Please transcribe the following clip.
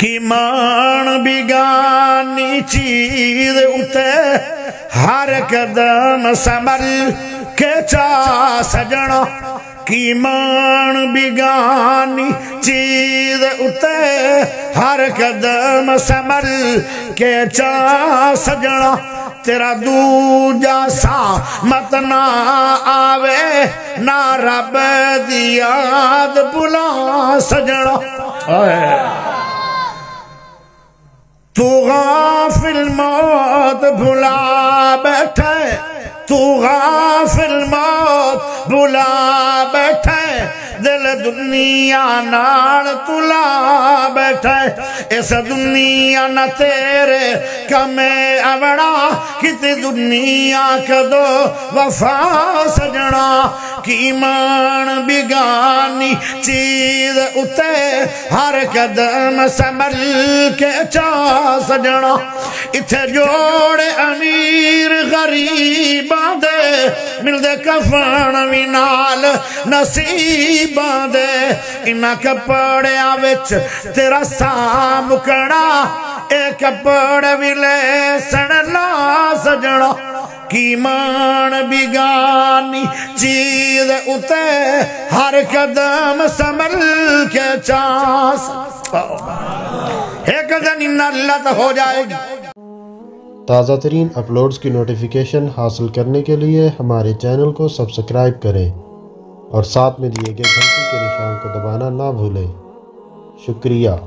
कि मान बिगानी चीज उते हर कदम संभल के चा सजना कि मान बिगानी चीज उते हर कदम संभल के चा सजना तेरा दूजा सा मत ना आवे ना रब दी याद भुला सजना। तू गाफिल मौत भुला बैठे, तू गाफिल मौत भुला बैठे, दिल दुनिया नाल तुला बैठे। इस दुनिया न तेरे कमे अवड़ा किसी दुनिया कदो वफा सजना। कि ईमान बिगानी चीज उते हर कदम संभल के चा सजना। इथे जोड़ अमीर गरीब दे मिलदे कफन भी नाल नसीबां दे। इन्हां कपड़ियां विच तेरा सा मुकड़ा, इह कपड़े भी लैसण ला सजना। कि ईमान बिगानी चीज उते हर कदम संभल के चास। एक दिन इल्लत हो जाएगी। ताज़ा तरीन अपलोड्स की नोटिफिकेशन हासिल करने के लिए हमारे चैनल को सब्सक्राइब करें और साथ में दिए गए घंटी के निशान को दबाना ना भूलें। शुक्रिया।